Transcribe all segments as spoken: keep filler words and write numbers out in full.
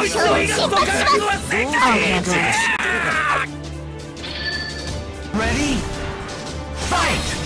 もう一度イラストを描くのは絶対にレディーファイト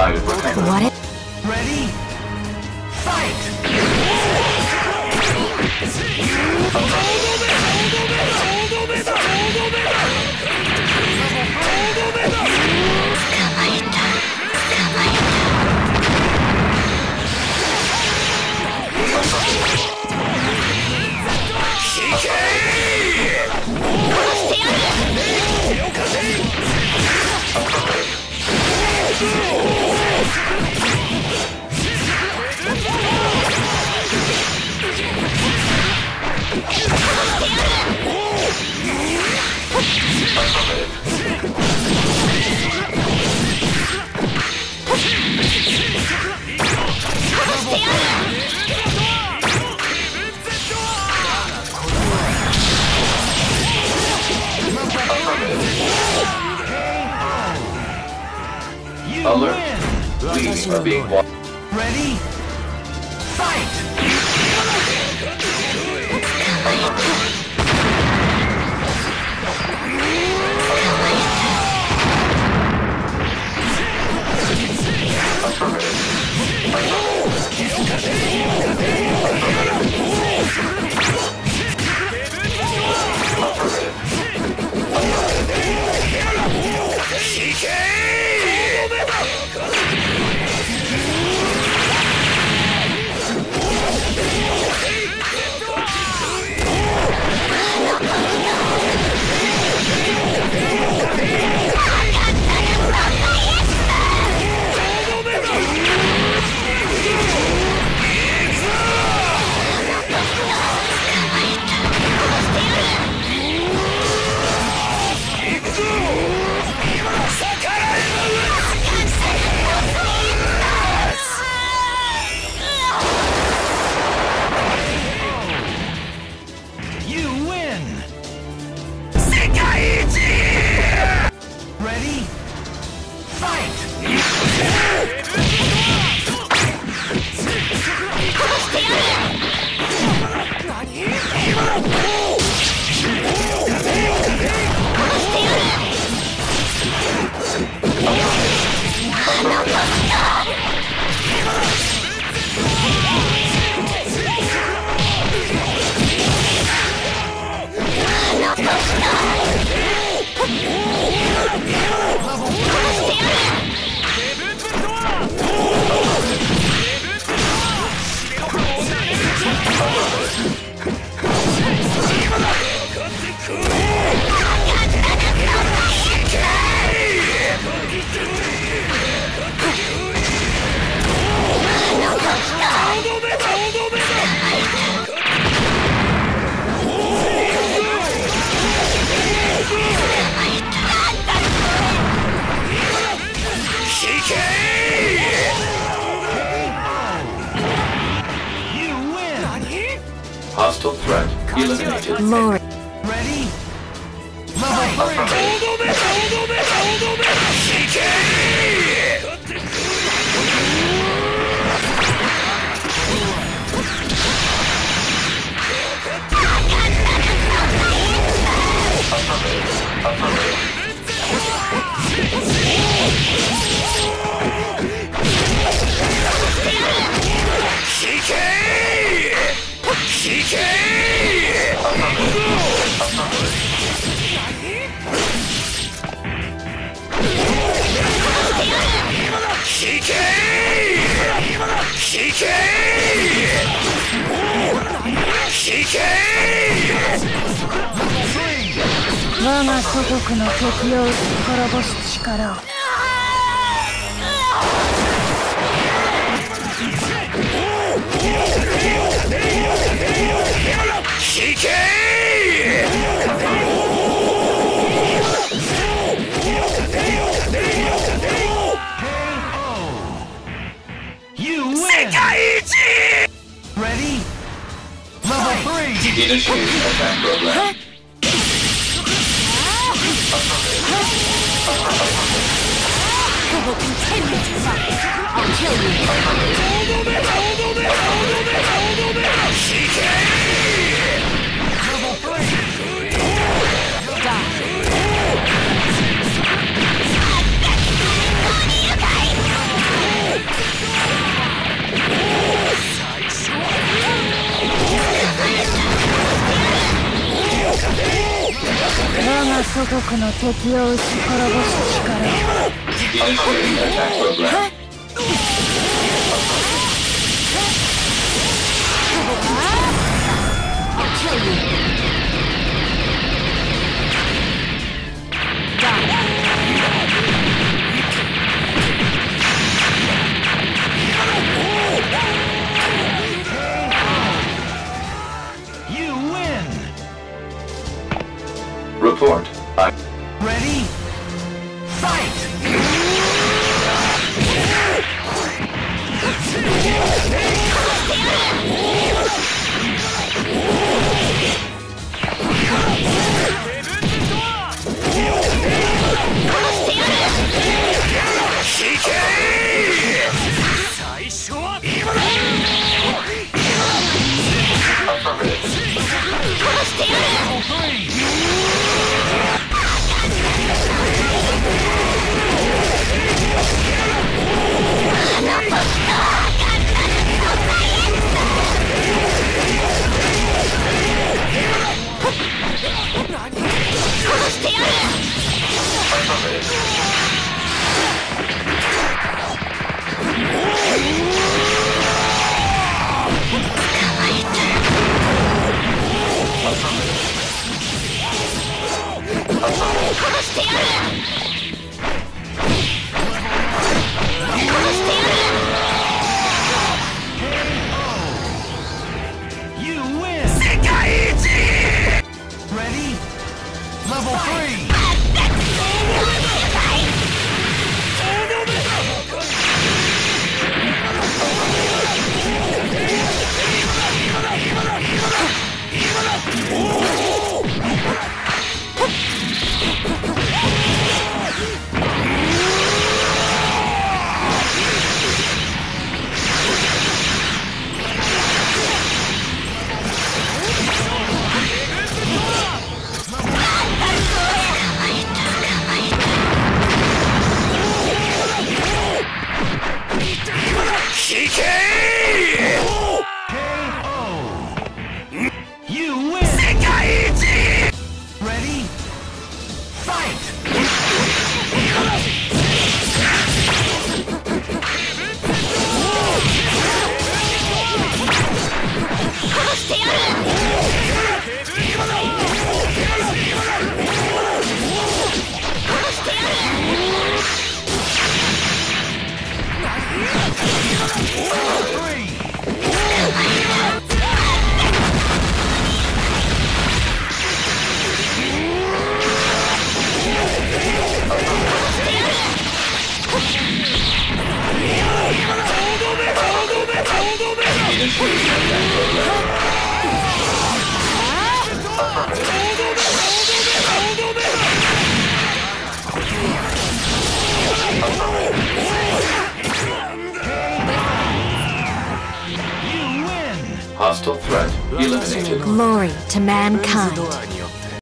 I what it? Ready? Fight! Alert! We are being watched. Ready? Fight! Hostile threat eliminated. More. Ready? Shiki! Shiki! Shiki! Shiki! 我が祖国の敵を打ち滅ぼす力を。世界一！ Ready? Level three! Initiate attack program. We will continue to fight until we win. Shiki! Level three! Die! 我が祖国の敵を打ち滅ぼす力。 Initiating attack program. I'll kill you. Die. You win. Report. I'm ready. Fight. Hostile threat eliminated. Glory to mankind.